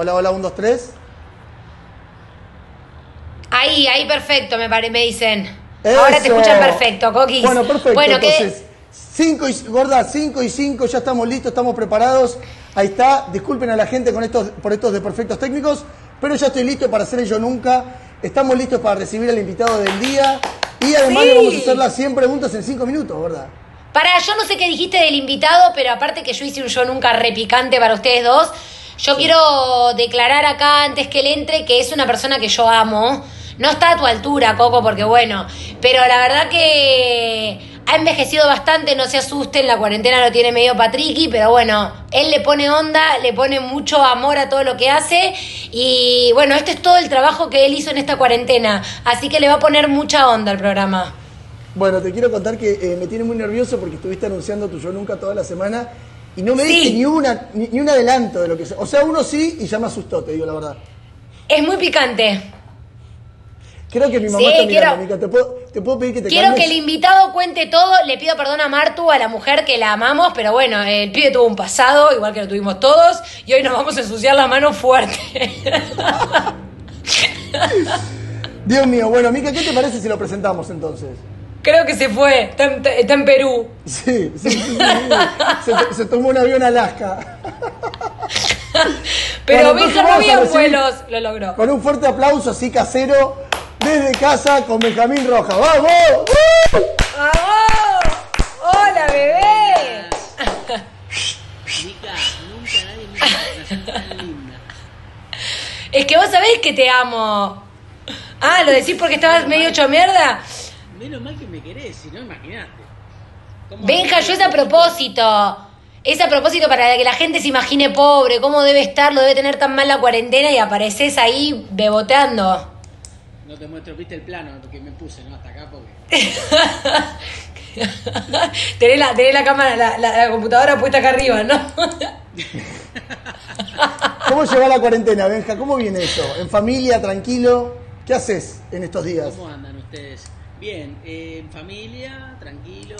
Hola, hola, 1, 2, 3. Ahí, perfecto, me dicen. Eso. Ahora te escuchan perfecto, Coquis. Bueno, perfecto. Bueno, entonces, 5 y, gorda, 5 y 5, ya estamos listos, estamos preparados. Ahí está. Disculpen a la gente por estos desperfectos técnicos, pero ya estoy listo para hacer Yo Nunca. Estamos listos para recibir al invitado del día. Y además sí, le vamos a hacer las 100 preguntas en 5 minutos, ¿verdad? Pará, yo no sé qué dijiste del invitado, pero aparte que yo hice un Yo Nunca repicante para ustedes dos. Yo quiero declarar acá, antes que él entre, que es una persona que yo amo. No está a tu altura, Coco, porque bueno, pero la verdad que ha envejecido bastante, no se asusten, la cuarentena lo tiene medio patriqui, pero bueno, él le pone onda, le pone mucho amor a todo lo que hace y bueno, este es todo el trabajo que él hizo en esta cuarentena, así que le va a poner mucha onda al programa. Bueno, te quiero contar que me tiene muy nervioso porque estuviste anunciando tu Yo Nunca toda la semana y no me diste ni un adelanto de lo que... O sea, uno sí y ya me asustó, te digo la verdad. Es muy picante. Creo que mi mamá está mirando, Mica. ¿Te puedo pedir que te calmes? Quiero que el invitado cuente todo. Le pido perdón a Martu, a la mujer que la amamos, pero bueno, el pibe tuvo un pasado, igual que lo tuvimos todos, y hoy nos vamos a ensuciar las manos fuerte. Dios mío. Bueno, Mica, ¿qué te parece si lo presentamos entonces? Creo que se fue. Está en Perú. Sí. Se tomó un avión a Alaska. Pero bueno, Benja no había vuelos. Lo logró. Con un fuerte aplauso así casero. Desde casa con Benjamín Rojas. ¡Vamos! ¡Vamos! ¡Hola, bebé! Mica, nunca nadie me hizo una relación tan linda. Es que vos sabés que te amo. Ah, ¿lo decís porque estabas medio hecho mierda? Menos mal que me querés, si no, imaginaste. Benja, yo es a propósito. Es a propósito para que la gente se imagine pobre, cómo debe estar, lo debe tener tan mal la cuarentena y apareces ahí beboteando. No te muestro, viste el plano que me puse, ¿no? Hasta acá, porque... tenés la cámara, la computadora puesta acá arriba, ¿no? ¿Cómo lleva la cuarentena, Benja? ¿Cómo viene eso? ¿En familia, tranquilo? ¿Qué haces en estos días? ¿Cómo andan ustedes? Bien, en familia, tranquilo.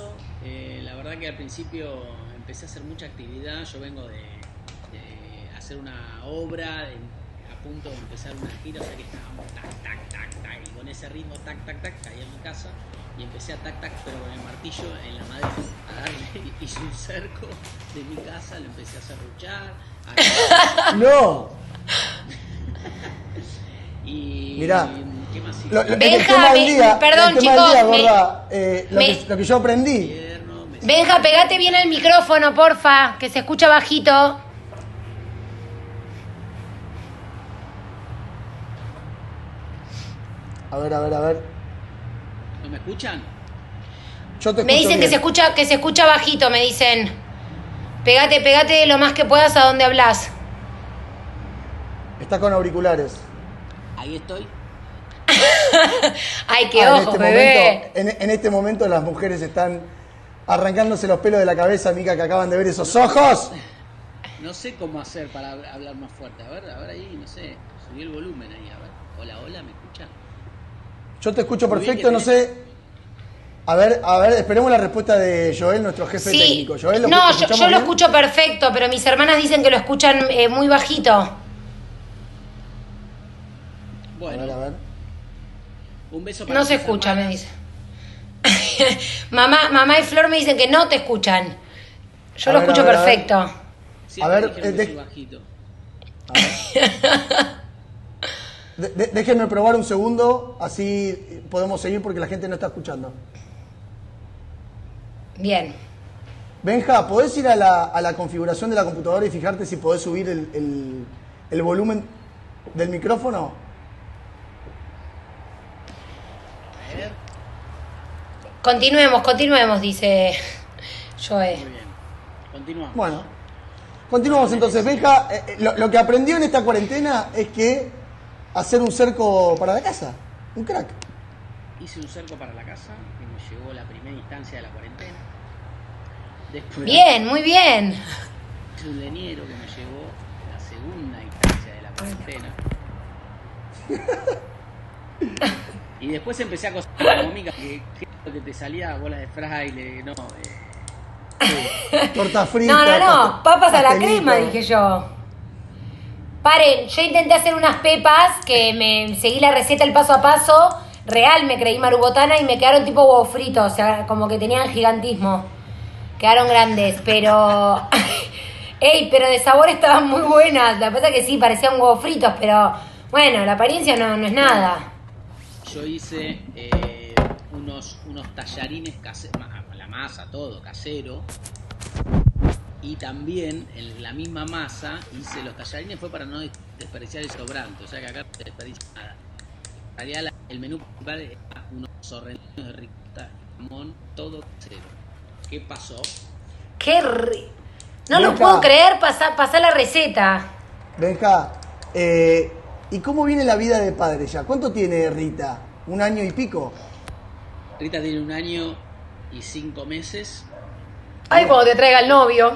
La verdad que al principio empecé a hacer mucha actividad. Yo vengo de hacer una obra... punto de empezar una gira, o sea que estábamos tac, y con ese ritmo tac, caí en mi casa y empecé a tac, pero con el martillo en la madera a darle, hice un cerco de mi casa, lo empecé a serruchar ¡no! y... mirá, ¿qué más hice? Benja, perdón chicos, lo que yo aprendí. Benja, pegate bien al micrófono, porfa, que se escucha bajito. A ver. ¿No me escuchan? Yo te escucho. Me dicen bien. que se escucha bajito, me dicen. Pegate lo más que puedas a donde hablas. Está con auriculares. Ahí estoy. Ay, qué ojo, bebé. En este momento las mujeres están arrancándose los pelos de la cabeza, Mica, que acaban de ver esos ojos. No sé cómo hacer para hablar más fuerte. A ver ahí, no sé. Subí el volumen ahí, a ver. Hola, ¿me escuchan? Yo te escucho perfecto, no sé. A ver, esperemos la respuesta de Joel, nuestro jefe técnico. Joel, no, yo lo escucho perfecto, pero mis hermanas dicen que lo escuchan muy bajito. Bueno, a ver. Un beso para... No se escucha, hermanas. Me dice. mamá y Flor me dicen que no te escuchan. Yo lo escucho perfecto. A ver, bajito. A ver. Déjenme probar un segundo, así podemos seguir porque la gente no está escuchando. Bien. Benja, ¿podés ir a la configuración de la computadora y fijarte si podés subir el volumen del micrófono? A ver. Continuemos, dice Joe. Muy bien. Continuamos. Bueno, continuamos entonces. Benja, lo que aprendió en esta cuarentena es que... hacer un cerco para la casa, un crack. Hice un cerco para la casa y me llegó la primera instancia de la cuarentena. Después, bien, muy bien. Un leñero que me llegó la segunda instancia de la cuarentena. Y después empecé a cosas económicas que te salía bola de fraile, no. Torta frita. No, papas a la crema, dije yo. Paren, yo intenté hacer unas pepas que me seguí la receta el paso a paso. Real, me creí marubotana y me quedaron tipo huevo frito. O sea, como que tenían gigantismo. Quedaron grandes, pero... Ey, pero de sabor estaban muy buenas. La cosa que sí, parecían huevos fritos, pero... Bueno, la apariencia no es nada. Yo hice unos tallarines caseros, la masa, todo, casero. Y también, en la misma masa, hice los tallarines, fue para no desperdiciar el sobrante. O sea, que acá no se desperdicia nada. En realidad, el menú principal era unos sorrentinos de ricota, jamón, todo casero. ¿Qué pasó? ¡Qué rico! No lo puedo creer, pasá la receta. Benja, ¿y cómo viene la vida de padre ya? ¿Cuánto tiene Rita? ¿Un año y pico? Rita tiene 1 año y 5 meses. Ay, cuando te traiga el novio.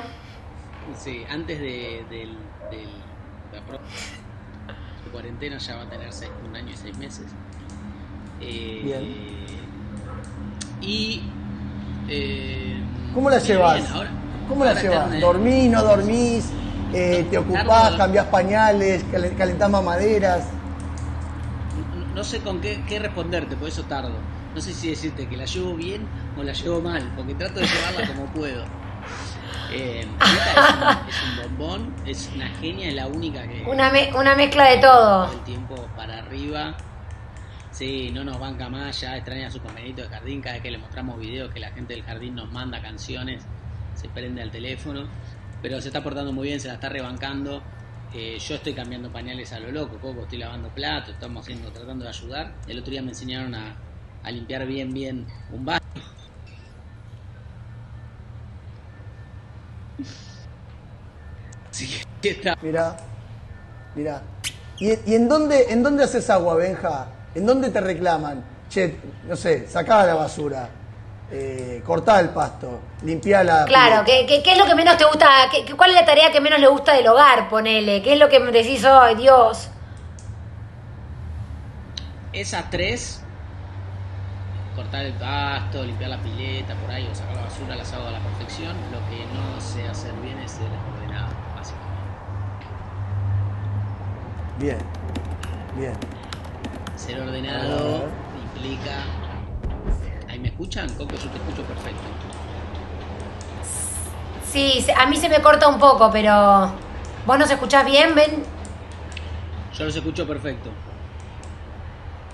Sí, antes de la cuarentena ya va a tener 1 año y 6 meses. Bien. Y... ¿cómo la llevas? Bien, ahora, ¿cómo la llevas? ¿Dormís, no dormís? ¿Te ocupás, cambiás pañales, calentás mamaderas? No sé con qué responderte, por eso tardo. No sé si decirte que la llevo bien o la llevo mal, porque trato de llevarla como puedo. Esta es un bombón, es una genia, es la única que... Una mezcla de todo. Todo el tiempo para arriba. Sí, no nos banca más, ya extraña a su compañerito de jardín. Cada vez que le mostramos videos que la gente del jardín nos manda canciones, se prende al teléfono. Pero se está portando muy bien, se la está rebancando. Yo estoy cambiando pañales a lo loco, Coco, estoy lavando platos, estamos tratando de ayudar. El otro día me enseñaron a limpiar bien un baño. Sí, está. Mirá. ¿Y en dónde haces agua, Benja? ¿En dónde te reclaman? Che, no sé, sacá la basura, cortá el pasto, limpiá la... Claro, ¿qué es lo que menos te gusta? ¿Cuál es la tarea que menos le gusta del hogar, ponele? ¿Qué es lo que decís, ay, Dios? Esas tres... cortar el pasto, limpiar la pileta, por ahí, o sacar la basura, las hago a la perfección. Lo que no sé hacer bien es el ordenado, básicamente. Bien. Ser ordenado implica... ¿Ahí me escuchan? Coco, yo te escucho perfecto. Sí, a mí se me corta un poco, pero... ¿Vos nos escuchás bien, Ben? Yo los escucho perfecto.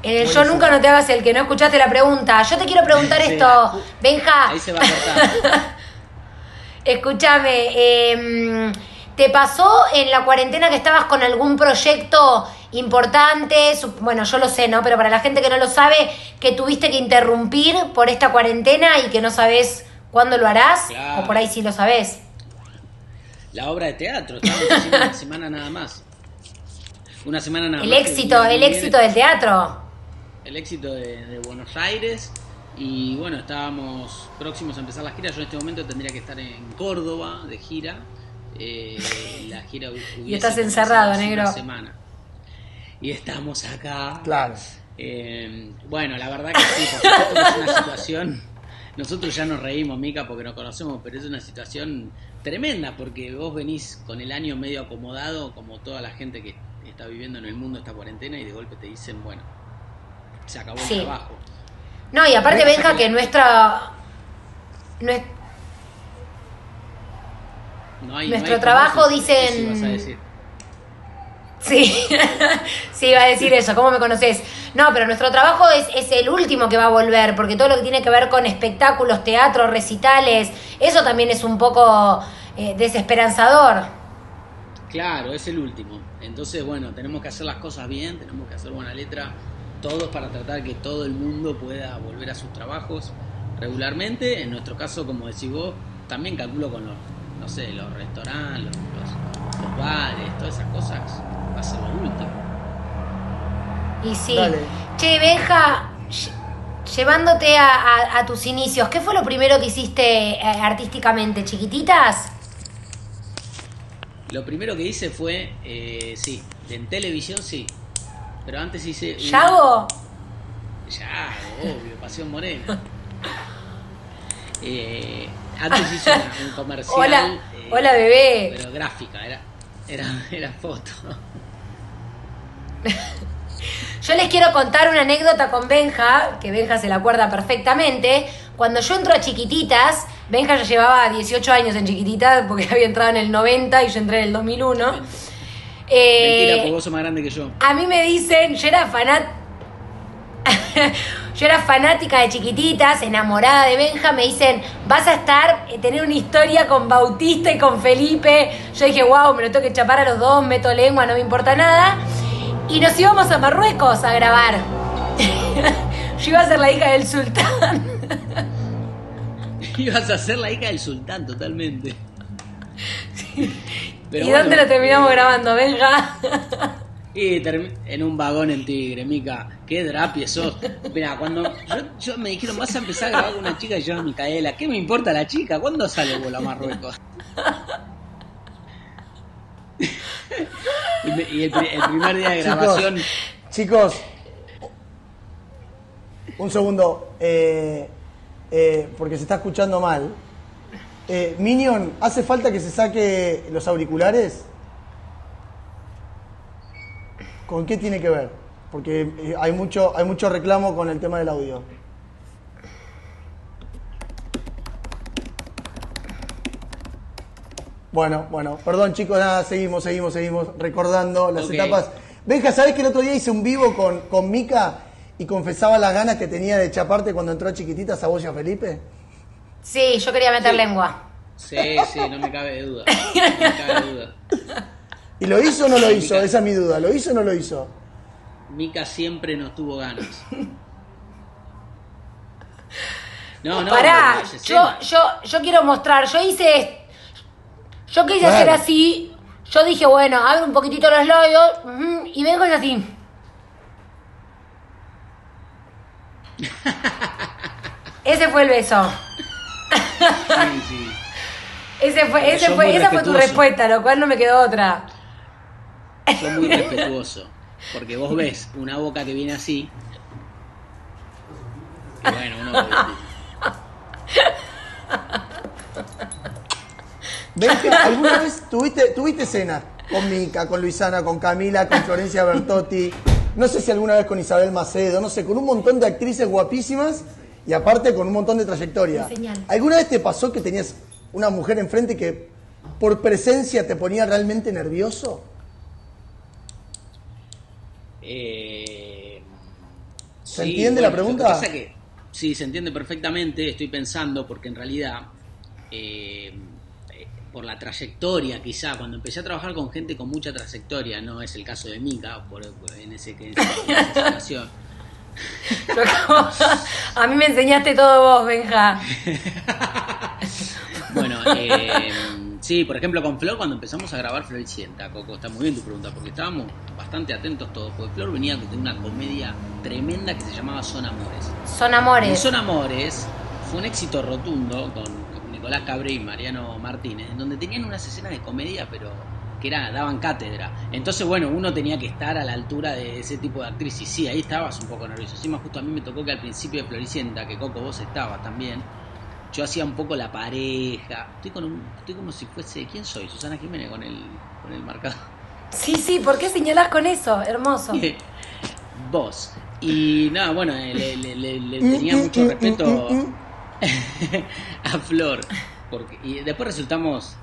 En el yo nunca no te hagas el que no escuchaste la pregunta. Yo te quiero preguntar esto, Benja. Ahí se va a cortar. Escúchame, ¿te pasó en la cuarentena que estabas con algún proyecto importante? Bueno, yo lo sé, ¿no? Pero para la gente que no lo sabe, que tuviste que interrumpir por esta cuarentena y que no sabés cuándo lo harás. Claro. O por ahí sí lo sabés. La obra de teatro, estábamos haciendo una semana nada más. Una semana nada más. El éxito del teatro. El éxito de Buenos Aires. Y bueno, estábamos próximos a empezar las giras. Yo en este momento tendría que estar en Córdoba de gira. La gira y estás encerrado, negro. Una semana. Y estamos acá. Claro. Bueno, la verdad que sí, porque es una situación. Nosotros ya nos reímos, Mica, porque nos conocemos, pero es una situación tremenda, porque vos venís con el año medio acomodado, como toda la gente que está viviendo en el mundo esta cuarentena, y de golpe te dicen, bueno, se acabó el trabajo. No, y aparte, Benja, que nuestro trabajo, dicen... Eso vas a decir. Sí, sí, iba a decir eso, ¿cómo me conocés? No, pero nuestro trabajo es el último que va a volver, porque todo lo que tiene que ver con espectáculos, teatro, recitales, eso también es un poco desesperanzador. Claro, es el último. Entonces, bueno, tenemos que hacer las cosas bien, tenemos que hacer buena letra todos para tratar que todo el mundo pueda volver a sus trabajos regularmente. En nuestro caso, como decís vos, también calculo con los, no sé, los restaurantes, los bares, todas esas cosas, va a ser lo último. Y sí. Dale. Che, Benja, llevándote a tus inicios, ¿qué fue lo primero que hiciste artísticamente? ¿Chiquititas? Lo primero que hice fue, en televisión sí, pero antes hice... obvio, Pasión Morena. Antes hice un comercial... Hola bebé. Pero gráfica, era foto. Yo les quiero contar una anécdota con Benja, que Benja se la acuerda perfectamente. Cuando yo entro a Chiquititas, Benja ya llevaba 18 años en Chiquititas porque había entrado en el 90 y yo entré en el 2001. Mentira, porque vos sos más grande que yo. A mí me dicen, yo era fanática de Chiquititas, enamorada de Benja. Me dicen, vas a estar, tener una historia con Bautista y con Felipe. Yo dije, wow, me lo tengo que chapar a los dos, meto lengua, no me importa nada. Y nos íbamos a Marruecos a grabar. Yo iba a ser la hija del sultán. Ibas a ser la hija del sultán, totalmente. Sí. Pero ¿y bueno, dónde lo terminamos grabando, Benja? Y en un vagón en Tigre, Mica. Qué drapie sos. Mirá, cuando yo me dijeron, vas a empezar a grabar con una chica, y yo, Micaela, ¿qué me importa la chica? ¿Cuándo sale vos a Marruecos? Y el primer día de grabación... Chicos, un segundo, porque se está escuchando mal. Minion, ¿hace falta que se saque los auriculares? ¿Con qué tiene que ver? Porque hay mucho reclamo con el tema del audio. Bueno, perdón chicos, nada, seguimos recordando las etapas. Benja, ¿sabés que el otro día hice un vivo con Mica y confesaba las ganas que tenía de chaparte cuando entró Chiquititas a vos y a Felipe? Sí, yo quería meter lengua. Sí, no me cabe duda. ¿Y lo hizo o no lo hizo? Mica, esa es mi duda, ¿lo hizo o no lo hizo? Mica siempre nos tuvo ganas. No, pará, yo quiero mostrar, yo quise hacer así, yo dije, bueno, abro un poquitito los labios, y vengo y así. Ese fue el beso. Sí. Esa fue tu respuesta, lo cual no me quedó otra. Soy muy respetuoso, porque vos ves una boca que viene así. Y bueno, uno... Benja, ¿alguna vez tuviste escenas con Mica, con Luisana, con Camila, con Florencia Bertotti? No sé si alguna vez con Isabel Macedo, no sé, con un montón de actrices guapísimas y aparte con un montón de trayectoria. ¿Alguna vez te pasó que tenías una mujer enfrente que por presencia te ponía realmente nervioso? ¿Se entiende la pregunta? Lo que pasa que, sí, se entiende perfectamente, estoy pensando, porque en realidad... por la trayectoria, quizá, cuando empecé a trabajar con gente con mucha trayectoria, no es el caso de Mica, en esa situación. A mí me enseñaste todo vos, Benja. Bueno, sí, por ejemplo, con Flor, cuando empezamos a grabar Floricienta, Coco, está muy bien tu pregunta, porque estábamos bastante atentos todos, porque Flor venía de una comedia tremenda que se llamaba Son Amores. Son Amores. Y Son Amores fue un éxito rotundo con Nicolás Cabré y Mariano Martínez, en donde tenían unas escenas de comedia, pero que daban cátedra. Entonces, bueno, uno tenía que estar a la altura de ese tipo de actriz, y sí, ahí estabas un poco nervioso. Encima, justo a mí me tocó que al principio de Floricienta, que Coco vos estabas también, yo hacía un poco la pareja. Estoy como si fuese, ¿quién soy? Susana Jiménez con el marcador. Sí, ¿por qué señalás con eso? Hermoso. Vos. Y nada, bueno, le tenía mucho respeto... a Flor, porque y después resultamos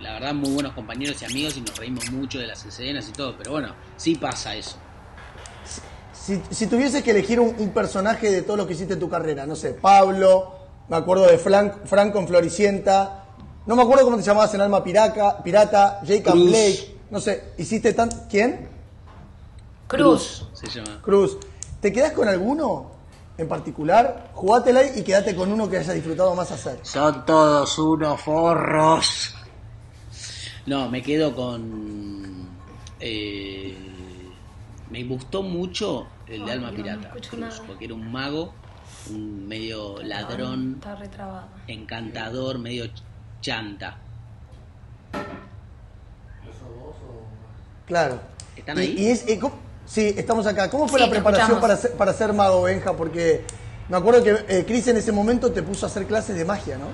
la verdad muy buenos compañeros y amigos, y nos reímos mucho de las escenas y todo, pero bueno, sí pasa eso. Si tuvieses que elegir un personaje de todo lo que hiciste en tu carrera, no sé, Pablo, me acuerdo de Frank con Floricienta, no me acuerdo cómo te llamabas en Alma Pirata, Jake and Blake, no sé, hiciste ¿quién? Cruz se llama. Cruz, ¿te quedás con alguno en particular? Jugátela y quédate con uno que hayas disfrutado más hacer. Son todos unos forros. No, me quedo con... me gustó mucho el de Alma Pirata, Cruz, porque era un mago, un medio ladrón, encantador, medio chanta. Claro. ¿Están ahí? Sí, estamos acá. ¿Cómo fue la preparación para ser mago, Benja? Porque me acuerdo que Cris en ese momento te puso a hacer clases de magia, ¿no?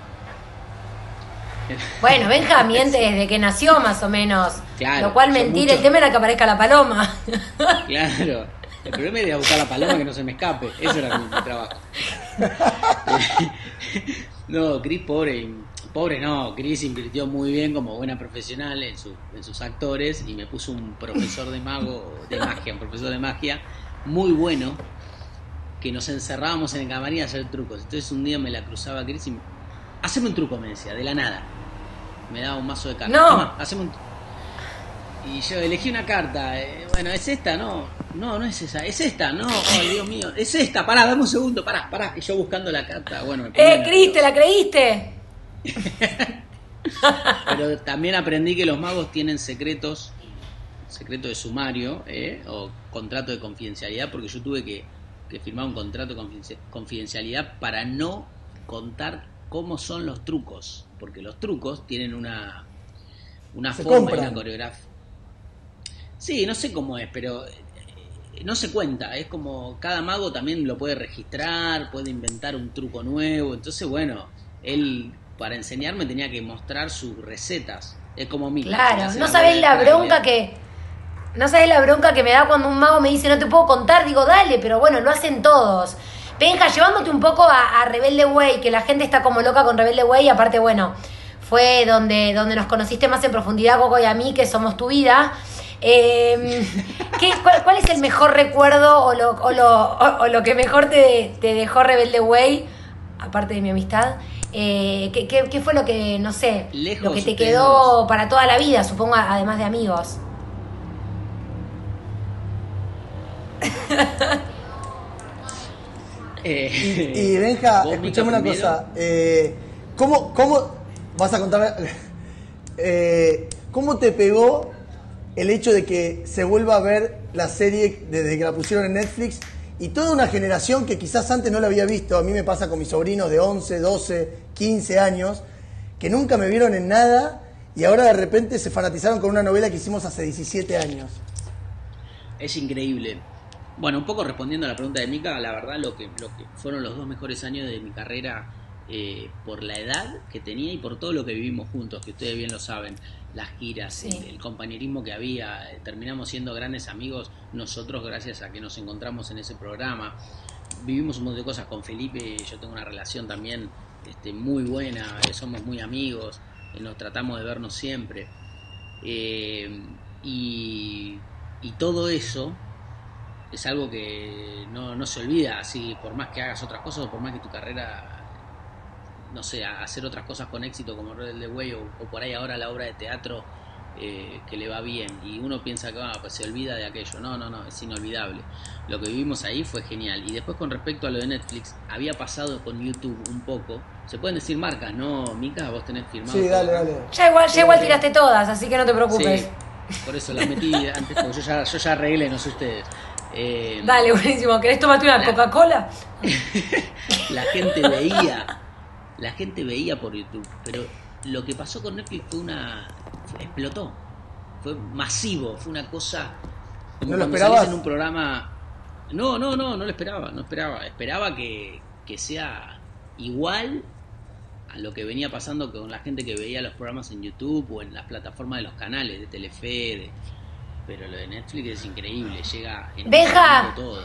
Bueno, Benja miente desde que nació, más o menos. Claro. Lo cual mentira, el tema era que aparezca la paloma. Claro. El problema era buscar la paloma que no se me escape. Eso era mi trabajo. No, Cris, pobre no. Cris invirtió muy bien como buena profesional en sus actores y me puso un profesor de magia muy bueno, que nos encerrábamos en el camarín a hacer trucos. Entonces un día me la cruzaba a Cris y haceme un truco, me decía, de la nada. Me daba un mazo de cartas. No. Toma, haceme un truco. Y yo elegí una carta, bueno, es esta, no es esa, es esta, no, oh, Dios mío, es esta, pará, dame un segundo, pará, y yo buscando la carta, bueno. Cris, ¿te la creíste? Pero también aprendí que los magos tienen secretos, secreto de sumario, o contrato de confidencialidad, porque yo tuve que firmar un contrato de confidencialidad para no contar cómo son los trucos, porque los trucos tienen una forma y una coreografía. Sí, no sé cómo es, pero no se cuenta. Es como cada mago también lo puede registrar, puede inventar un truco nuevo. Entonces, bueno, él para enseñarme tenía que mostrar sus recetas. Es como Mica. Claro, no sabés la bronca que... No sabés la bronca que me da cuando un mago me dice no te puedo contar. Digo, dale, pero bueno, lo hacen todos. Benja, llevándote un poco a Rebelde Way, que la gente está como loca con Rebelde Way. Y aparte, bueno, fue donde nos conociste más en profundidad, Coco y a mí, que somos tu vida. ¿Cuál es el mejor recuerdo o lo que mejor te dejó Rebelde Way, aparte de mi amistad? ¿Qué fue lo que, no sé, lo que te quedó para toda la vida, supongo, además de amigos? Y Benja, escuchame una cosa. ¿Cómo vas a contar? ¿Cómo te pegó el hecho de que se vuelva a ver la serie desde que la pusieron en Netflix y toda una generación que quizás antes no la había visto? A mí me pasa con mis sobrinos de 11, 12, 15 años, que nunca me vieron en nada y ahora de repente se fanatizaron con una novela que hicimos hace 17 años. Es increíble. Bueno, un poco respondiendo a la pregunta de Mica, la verdad lo que fueron los dos mejores años de mi carrera, por la edad que tenía y por todo lo que vivimos juntos, que ustedes bien lo saben, las giras, sí, el compañerismo que había, terminamos siendo grandes amigos nosotros gracias a que nos encontramos en ese programa, vivimos un montón de cosas con Felipe, yo tengo una relación también muy buena, somos muy amigos, nos tratamos de vernos siempre, y todo eso es algo que no se olvida, así por más que hagas otras cosas o por más que tu carrera, no sé, a hacer otras cosas con éxito como Rebelde Way o por ahí ahora la obra de teatro que le va bien y uno piensa que pues se olvida de aquello, no, es inolvidable. Lo que vivimos ahí fue genial. Y después con respecto a lo de Netflix, había pasado con YouTube un poco, se pueden decir marcas, ¿no, Mica? Vos tenés firmado. Sí, dale. Ya igual tiraste todas, así que no te preocupes. Sí, por eso las metí antes, porque yo ya arreglé, no sé ustedes. Dale, buenísimo, ¿querés tomarte una Coca-Cola? La gente veía... La gente veía por YouTube, pero lo que pasó con Netflix fue explotó, fue masivo, fue una cosa... ¿No lo esperabas? En un programa... No lo esperaba, esperaba que sea igual a lo que venía pasando con la gente que veía los programas en YouTube o en las plataformas de los canales, de Telefe, pero lo de Netflix es increíble, llega en un todo.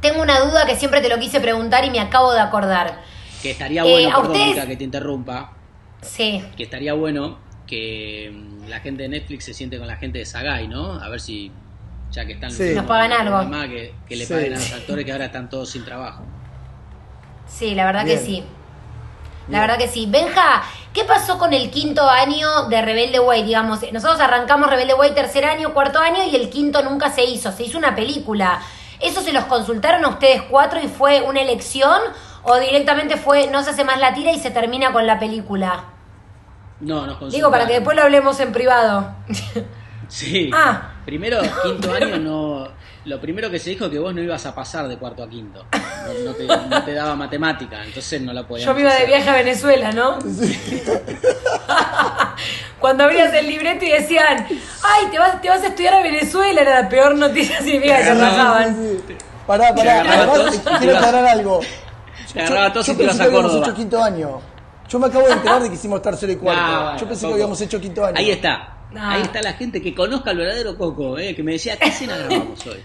Tengo una duda que siempre te lo quise preguntar y me acabo de acordar. Que estaría bueno, perdón, ustedes... Mica, que te interrumpa. Sí. Que estaría bueno que la gente de Netflix se siente con la gente de Sagay, ¿no? A ver si, ya que están... Sí. Nos pagan algo. Más, que le paguen a los actores que ahora están todos sin trabajo. Sí, la verdad. Bien. Que sí. La Bien. Verdad que sí. Benja, ¿qué pasó con el quinto año de Rebelde Way? Digamos, nosotros arrancamos Rebelde Way tercer año, cuarto año y el quinto nunca se hizo. Se hizo una película. ¿Eso se los consultaron a ustedes cuatro y fue una elección? ¿O directamente fue, no se hace más la tira y se termina con la película? No, nos consultaron. Digo, para que después lo hablemos en privado. Sí. Ah. Primero, quinto año, no... Lo primero que se dijo es que vos no ibas a pasar de cuarto a quinto. No te daba matemática, entonces no la podíamos. Yo me iba de viaje a Venezuela, ¿no? Sí. Cuando abrías el libreto y decían, ay, te vas a estudiar a Venezuela, era la peor noticia científica que se rajaban. Pará, quiero aclarar algo. Yo pensé que habíamos hecho quinto año. Yo me acabo de enterar de que hicimos tercero y cuarto. Yo pensé que habíamos hecho quinto año. Ahí está. No. Ahí está la gente que conozca al verdadero Coco, que me decía, ¿qué escena grabamos hoy?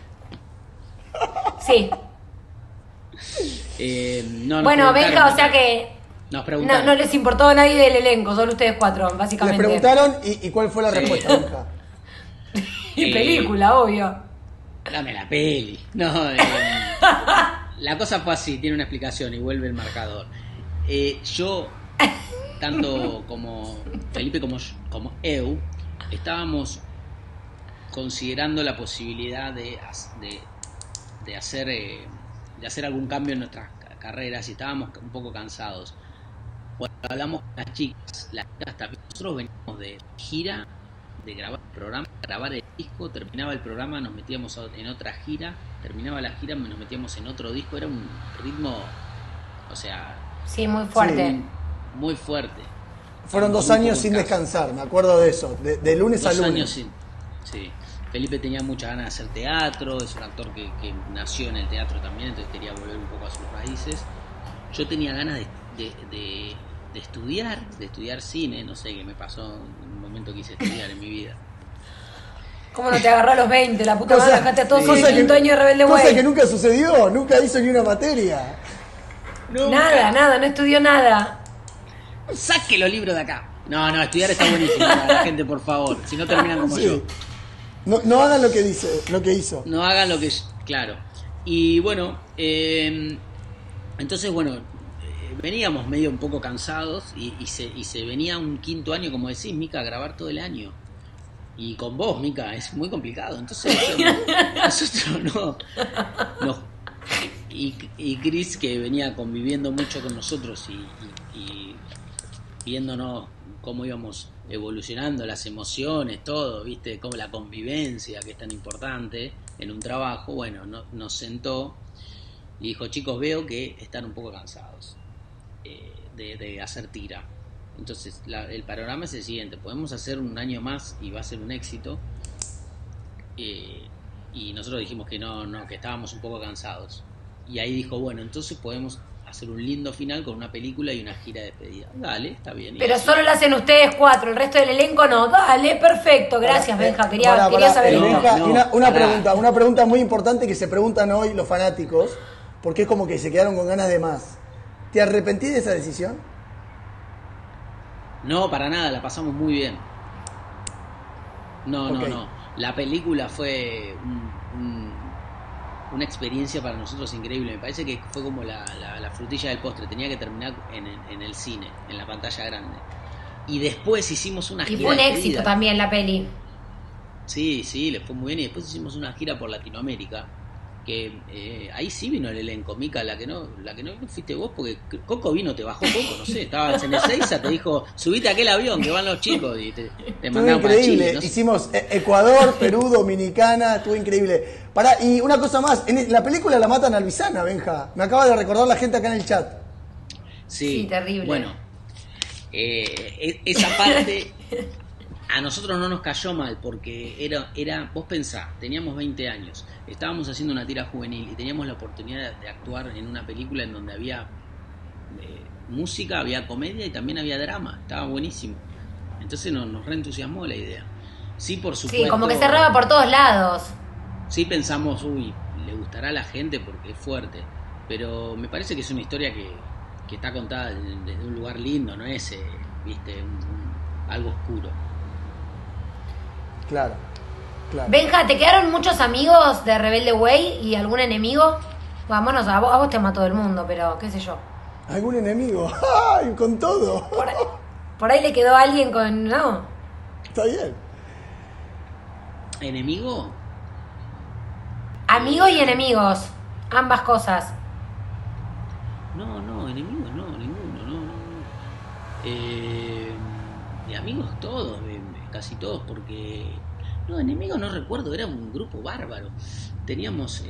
Sí. No, bueno, Benja, o sea que no les importó a nadie del elenco, solo ustedes cuatro, básicamente. Les preguntaron y cuál fue la respuesta, Benja. Y película, obvio. Dame la peli. No, la cosa fue así, tiene una explicación y vuelve el marcador. Yo, tanto como Felipe como Eu, estábamos considerando la posibilidad de hacer algún cambio en nuestras carreras y estábamos un poco cansados. Cuando hablamos con las chicas también, nosotros veníamos de gira, de grabar el programa, grabar el disco, terminaba el programa, nos metíamos en otra gira, terminaba la gira, nos metíamos en otro disco, era un ritmo, o sea... Sí, muy fuerte. Sí, muy fuerte. Fueron 2 años sin descansar, me acuerdo de eso, de lunes a lunes. 2 años sin... Sí. Felipe tenía muchas ganas de hacer teatro, es un actor que nació en el teatro también, entonces quería volver un poco a sus raíces. Yo tenía ganas de estudiar cine, no sé qué me pasó en un momento que quise estudiar en mi vida. ¿Cómo no te agarró a los 20? La puta madre, dejaste a todos los 5 años de Rebelde Way. Cosa que nunca sucedió, nunca hizo ni una materia. Nunca. Nada, no estudió nada. Saque los libros de acá. No, estudiar está buenísimo, la gente, por favor, si no terminan como yo. No hagan lo que hizo. No hagan lo que... Claro. Y bueno, entonces, bueno, veníamos medio un poco cansados y se venía un 5º año, como decís, Mica, a grabar todo el año. Y con vos, Mica, es muy complicado. Entonces, nosotros no. Y Cris, que venía conviviendo mucho con nosotros y viéndonos cómo íbamos evolucionando, las emociones, todo, viste, como la convivencia que es tan importante en un trabajo, bueno, nos sentó y dijo, chicos, veo que están un poco cansados de hacer tira. Entonces, el panorama es el siguiente, podemos hacer un año más y va a ser un éxito. Y nosotros dijimos que no, que estábamos un poco cansados. Y ahí dijo, bueno, entonces podemos hacer un lindo final con una película y una gira de despedida. Dale, está bien. Pero solo lo hacen ustedes 4, el resto del elenco no. Dale, perfecto, gracias, Benja, quería saber eso. Una pregunta muy importante que se preguntan hoy los fanáticos, porque es como que se quedaron con ganas de más. ¿Te arrepentís de esa decisión? No, para nada, la pasamos muy bien. No. La película fue una experiencia para nosotros increíble. Me parece que fue como la frutilla del postre. Tenía que terminar en el cine, en la pantalla grande. Y después hicimos una gira. Y fue un éxito también la peli. Sí, le fue muy bien. Y después hicimos una gira por Latinoamérica. Que ahí sí vino el elenco. Mica, la que no fuiste vos, porque Coco vino, te bajó poco, no sé. Estabas en Ezeiza, te dijo, subite a aquel avión que van los chicos. Y te mandaron para Chile. No sé. Hicimos Ecuador, Perú, Dominicana, estuvo increíble. Pará, y una cosa más, en la película la matan a Albizana, Benja. Me acaba de recordar la gente acá en el chat. Sí, terrible. Bueno, esa parte a nosotros no nos cayó mal porque era vos pensá, teníamos 20 años, estábamos haciendo una tira juvenil y teníamos la oportunidad de actuar en una película en donde había música, había comedia y también había drama. Estaba buenísimo. Entonces nos reentusiasmó la idea. Sí, por supuesto. Sí, como que cerraba por todos lados. Sí pensamos, le gustará a la gente porque es fuerte, pero me parece que es una historia que está contada desde un lugar lindo, no es, viste, algo oscuro. Claro. Benja, ¿te quedaron muchos amigos de Rebelde Way y algún enemigo? Vámonos, a vos te ama todo el mundo, pero qué sé yo. ¿Algún enemigo? ¡Ay, con todo! Por ahí le quedó alguien con... ¿no? Está bien. ¿Enemigo? Amigos y enemigos, ambas cosas. No, enemigos no, ninguno, no. De amigos todos, casi todos, porque... No, enemigos no recuerdo, era un grupo bárbaro. Teníamos...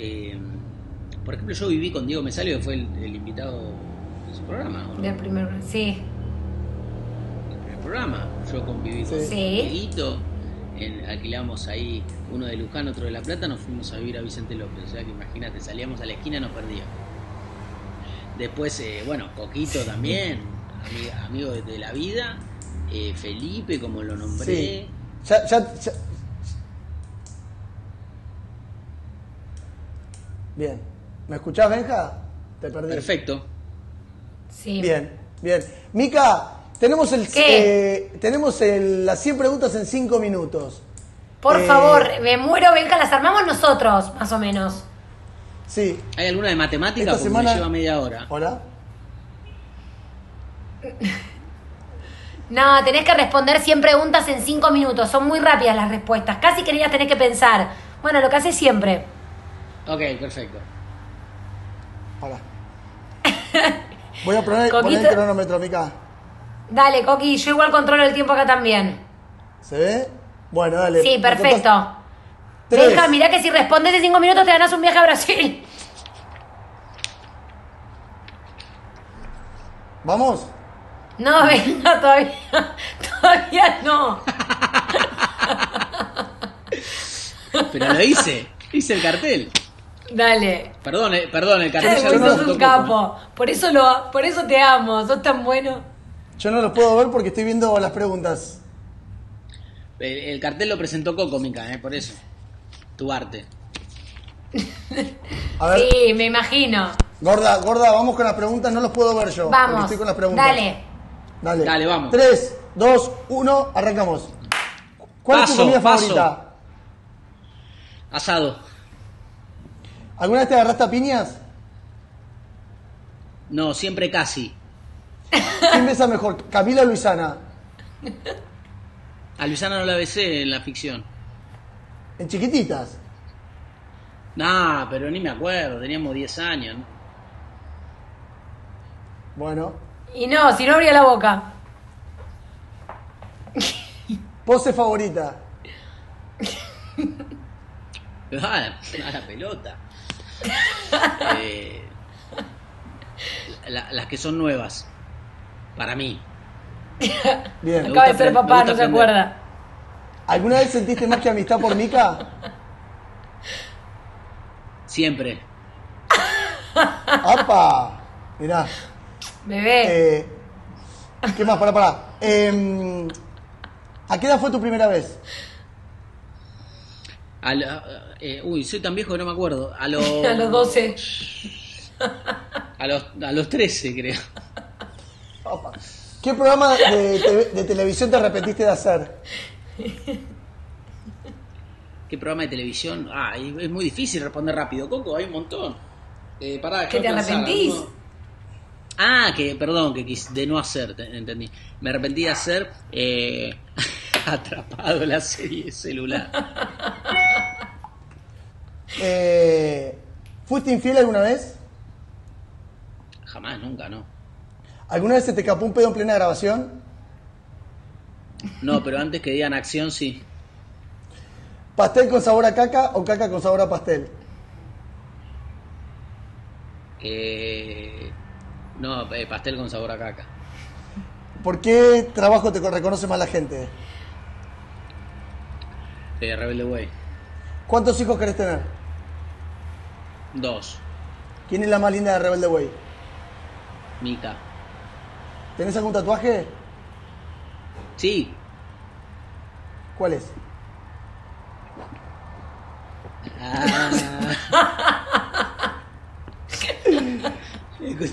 por ejemplo, yo viví con Diego Mesalio, que fue el invitado de su programa, ¿no? Del primer... sí. El primer programa. Yo conviví con Dieguito. Alquilamos ahí uno de Luján, otro de La Plata, nos fuimos a vivir a Vicente López, o sea que imagínate, salíamos a la esquina y nos perdíamos. Después, Coquito también, amigo de la vida, Felipe, como lo nombré, Ya. Bien. ¿Me escuchás, Benja? Te perdí. Perfecto. Sí. Bien, bien. Mica, tenemos el las 100 preguntas en 5 minutos. Por favor, me muero, Benja, las armamos nosotros, más o menos. Sí. ¿Hay alguna de matemática? Porque me lleva media hora. ¿Hola? No, tenés que responder 100 preguntas en 5 minutos. Son muy rápidas las respuestas. Casi que ni las tenés que pensar. Bueno, lo que haces siempre. Ok, perfecto. Hola. Voy a poner el cronómetro, Mica. Dale, Coqui. Yo igual controlo el tiempo acá también. ¿Se ve? Bueno, dale. Sí, perfecto. Deja, mirá que si respondes en 5 minutos te ganás un viaje a Brasil. ¿Vamos? No, venga, todavía no. Pero lo hice. Hice el cartel. Dale. Perdón, el cartel ya lo hice. Sos un capo. Por eso te amo. Sos tan bueno. Yo no los puedo ver porque estoy viendo las preguntas. El cartel lo presentó Coco, Mica, por eso. Tu arte. A ver. Sí, me imagino. Gorda, vamos con las preguntas. No los puedo ver yo. Vamos. Estoy con las preguntas. Dale, vamos. 3, 2, 1, arrancamos. ¿Cuál es tu comida favorita? Asado. ¿Alguna vez te agarraste a piñas? No, siempre casi. ¿Quién besa mejor, Camila o Luisana? A Luisana no la besé en la ficción. ¿En Chiquititas? Nah, pero ni me acuerdo, teníamos 10 años. ¿No? Bueno. Y no, si no abría la boca. ¿Pose favorita? A la pelota. Las que son nuevas. Para mí. Bien. Acaba de ser papá, no se acuerda. ¿Alguna vez sentiste más que amistad por Mica? Siempre. ¡Apa! Mirá. Bebé. ¿Qué más? Pará. ¿A qué edad fue tu primera vez? Soy tan viejo que no me acuerdo. A los 12. A los 13, creo. Opa. ¿Qué programa de televisión te arrepentiste de hacer? ¿Qué programa de televisión? Ah, es muy difícil responder rápido, Coco, hay un montón. ¿Qué te arrepentís? Que no hacer, entendí. Me arrepentí de hacer Atrapado, la serie celular. ¿Fuiste infiel alguna vez? Jamás, nunca, no. ¿Alguna vez se te escapó un pedo en plena grabación? No, pero antes que digan acción, sí. ¿Pastel con sabor a caca o caca con sabor a pastel? No, pastel con sabor a caca. ¿Por qué trabajo te reconoce más la gente? Rebelde Way. ¿Cuántos hijos querés tener? 2. ¿Quién es la más linda de Rebelde Way? Mica. ¿Tenés algún tatuaje? Sí. ¿Cuál es?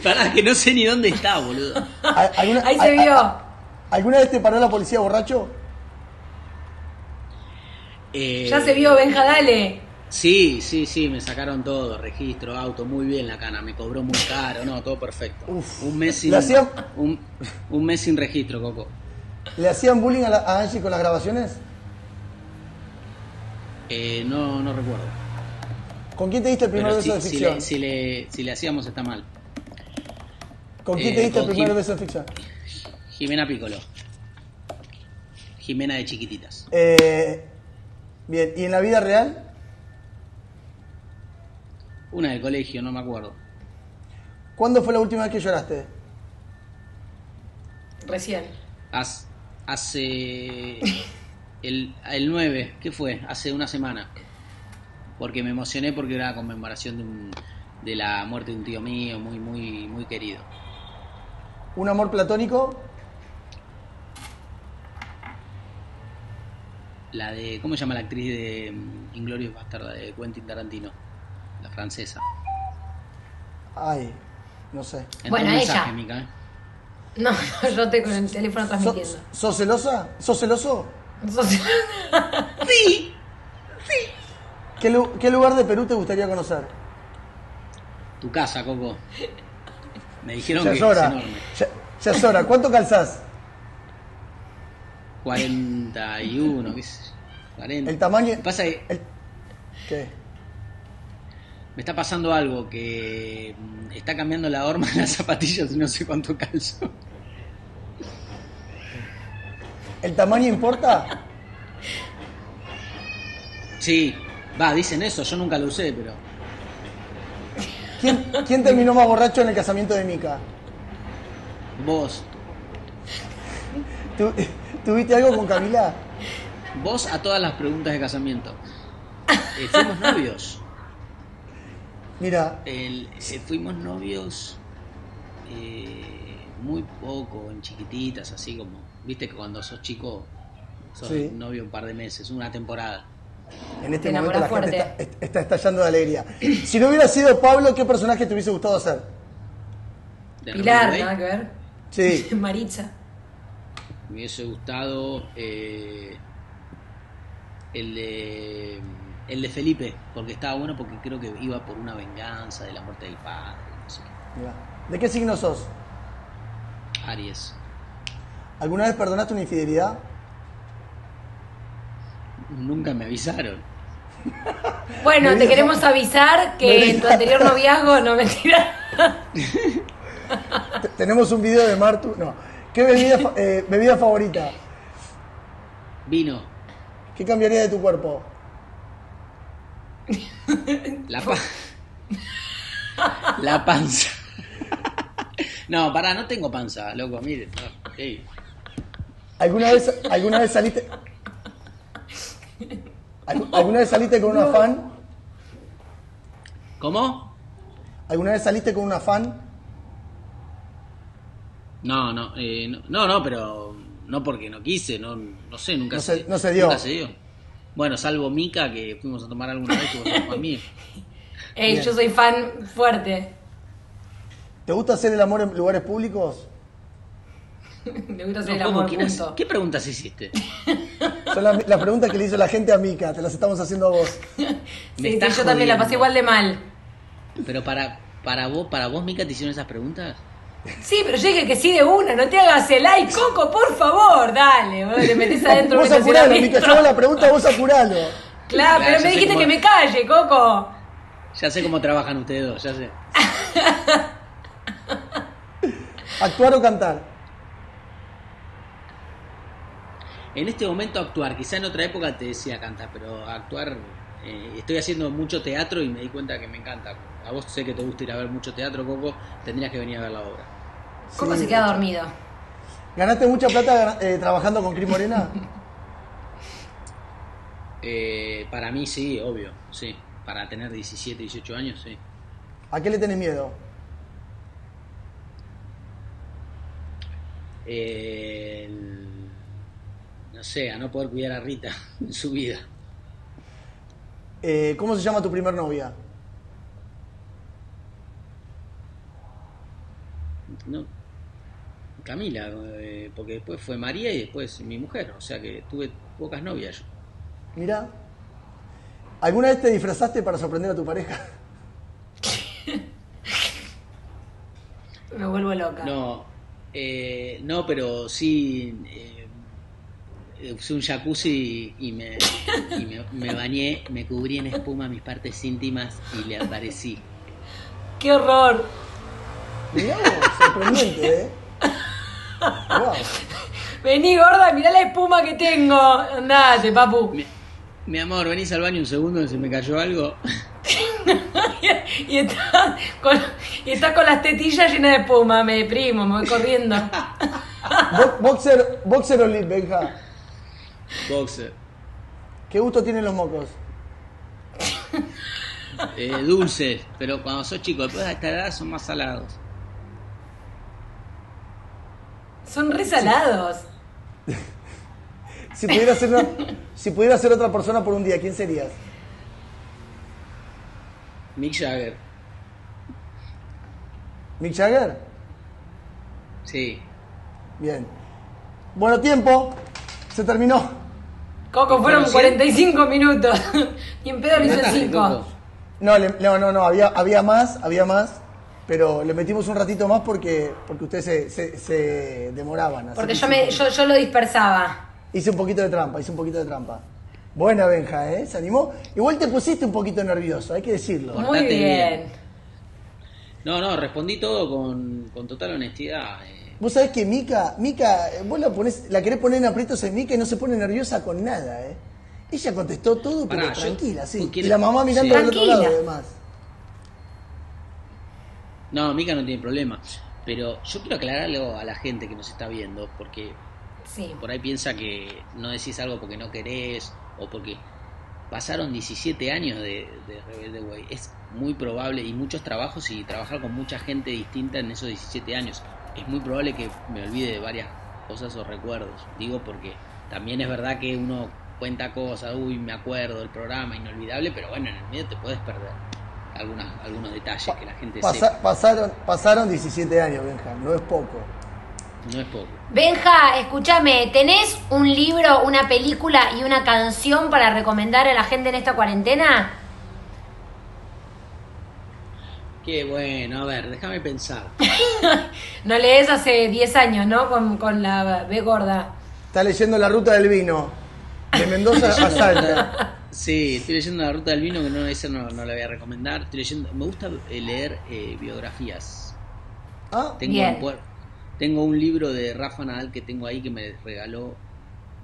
Pará, que no sé ni dónde está, boludo. Ahí se vio. ¿Alguna vez te paró la policía borracho? Ya se vio, Benja, dale. Sí, me sacaron todo, registro, auto, muy bien la cana, me cobró muy caro, no, todo perfecto. Uf, un mes sin registro, Coco. ¿Le hacían bullying a Angie con las grabaciones? No recuerdo. ¿Con quién te diste el primer beso de ficción? Si le hacíamos está mal. ¿Con quién te diste el primer beso de ficción? Jimena Piccolo. Jimena de Chiquititas. Bien, ¿y en la vida real? Una del colegio, no me acuerdo. ¿Cuándo fue la última vez que lloraste? Recién. Hace el 9, ¿qué fue? Hace una semana. Porque me emocioné porque era la conmemoración de la muerte de un tío mío, muy, muy, muy querido. ¿Un amor platónico? La de, ¿cómo se llama la actriz de Inglorious Bastard, de Quentin Tarantino? La francesa. Ay, no sé. Entonces, bueno, mensaje, ella. Mica, ¿eh? No, yo estoy con el teléfono transmitiendo. ¿Sos celosa? ¿Sos celoso? Sí. Sí. ¿Qué lugar de Perú te gustaría conocer? Tu casa, Coco. Me dijeron ya que es enorme. Ya es hora. ¿Cuánto calzás? 41, qué sé yo. 40. El tamaño... Pasa que... ¿Qué? Me está pasando algo, que está cambiando la horma de las zapatillas y no sé cuánto calzo. ¿El tamaño importa? Sí. Va, dicen eso, yo nunca lo usé, pero... ¿Quién terminó más borracho en el casamiento de Mica? Vos. ¿Tuviste algo con Camila? Vos a todas las preguntas de casamiento. Fuimos novios. Mira. Fuimos novios muy poco, en Chiquititas, así como... Viste que cuando sos chico, sos sí. Novio un par de meses, una temporada. En este momento la fuerte. Gente está estallando de alegría. Si no hubiera sido Pablo, ¿qué personaje te hubiese gustado hacer? Pilar, nada que ver. Sí. Maritza. Me hubiese gustado el de Felipe, porque estaba bueno, porque creo que iba por una venganza de la muerte del padre. No sé qué. ¿De qué signo sos? Aries. ¿Alguna vez perdonaste una infidelidad? Nunca me avisaron. Bueno, te queremos avisar que en tu anterior noviazgo, no, mentira. Tenemos un video de Martu. No. ¿Qué bebida favorita? Vino. ¿Qué cambiaría de tu cuerpo? La panza. No, pará, no tengo panza, loco, mire. No, hey. ¿Alguna vez saliste? ¿Alguna vez saliste con una fan? ¿Cómo? ¿Alguna vez saliste con una fan? No, pero no porque no quise, no sé, nunca se dio. Nunca se dio. Bueno, salvo Mica, que fuimos a tomar alguna vez, que vos sos fan mío. Ey, yo soy fan fuerte. ¿Te gusta hacer el amor en lugares públicos? Me gusta hacer el amor, punto. ¿Qué preguntas hiciste? Son las preguntas que le hizo la gente a Mica, te las estamos haciendo a vos. Sí, yo también la pasé igual de mal. Pero para vos, Mica, ¿te hicieron esas preguntas? Sí, pero yo dije que sí de una, no te hagas el like, Coco, por favor, dale. Vos le metés adentro. Vos apuralo, Mica, yo hago la pregunta, vos apuralo. Claro, pero me dijiste que me calle, Coco. Ya sé cómo trabajan ustedes dos, ya sé. ¿Actuar o cantar? En este momento actuar, quizá en otra época te decía cantar, pero actuar, estoy haciendo mucho teatro y me di cuenta que me encanta. A vos sé que te gusta ir a ver mucho teatro, Coco, tendrías que venir a ver la obra. ¿Cómo sí, se queda dormido? ¿Ganaste mucha plata trabajando con Cris Morena? Para mí sí, obvio, sí. Para tener 17, 18 años, sí. ¿A qué le tenés miedo? No sé, a no poder cuidar a Rita en su vida. ¿Cómo se llama tu primer novia? No, Camila, porque después fue María y después mi mujer, o sea que tuve pocas novias yo. Mirá, ¿alguna vez te disfrazaste para sorprender a tu pareja? Me vuelvo loca. No, pero sí... usé un jacuzzi y me bañé, me cubrí en espuma mis partes íntimas y le aparecí. ¡Qué horror! Mirá vos, sorprendente, ¿eh? Wow. Vení, gorda, mirá la espuma que tengo. Andate, papu. Mi amor, venís al baño un segundo que se me cayó algo. y estás con las tetillas llenas de espuma, me deprimo, me voy corriendo. ¿Boxer o lip, Benja? Boxer. ¿Qué gusto tienen los mocos? Dulces, pero cuando sos chico, después de esta edad son más salados. Son re salados. Si pudiera hacer una, Si pudieras ser otra persona por un día, ¿quién serías? Mick Jagger. ¿Mick Jagger? Sí. Bien. Bueno, tiempo. Se terminó. Coco, fueron 45 minutos. Y en pedo lo hizo 5. No, había más. Pero le metimos un ratito más porque ustedes se demoraban. Porque yo lo dispersaba. Hice un poquito de trampa. Buena, Benja, ¿eh? ¿Se animó? Igual te pusiste un poquito nervioso, hay que decirlo. Muy bien. No, respondí todo con total honestidad. Vos sabés que Mica, vos la querés poner en aprietos en Mica y no se pone nerviosa con nada, ¿eh? Ella contestó todo, pero tranquila, sí. Y la mamá mirando al otro lado, además. No, Mica no tiene problema. Pero yo quiero aclararlo a la gente que nos está viendo, porque por ahí piensa que no decís algo porque no querés o porque pasaron 17 años de Rebelde Way. Es muy probable, y muchos trabajos y trabajar con mucha gente distinta en esos 17 años. Es muy probable que me olvide de varias cosas o recuerdos. Digo, porque también es verdad que uno cuenta cosas, me acuerdo del programa, inolvidable, pero bueno, en el medio te puedes perder algunos detalles que la gente sepa. Pasaron 17 años, Benja, no es poco. No es poco. Benja, escúchame, ¿tenés un libro, una película y una canción para recomendar a la gente en esta cuarentena? Qué bueno, a ver, déjame pensar. No lees hace 10 años, ¿no? Con la B gorda. Está leyendo La Ruta del Vino, de Mendoza a Salta. Sí, estoy leyendo La Ruta del Vino, que no la voy a recomendar. Me gusta leer biografías. Ah, tengo un libro de Rafa Nadal que tengo ahí que me regaló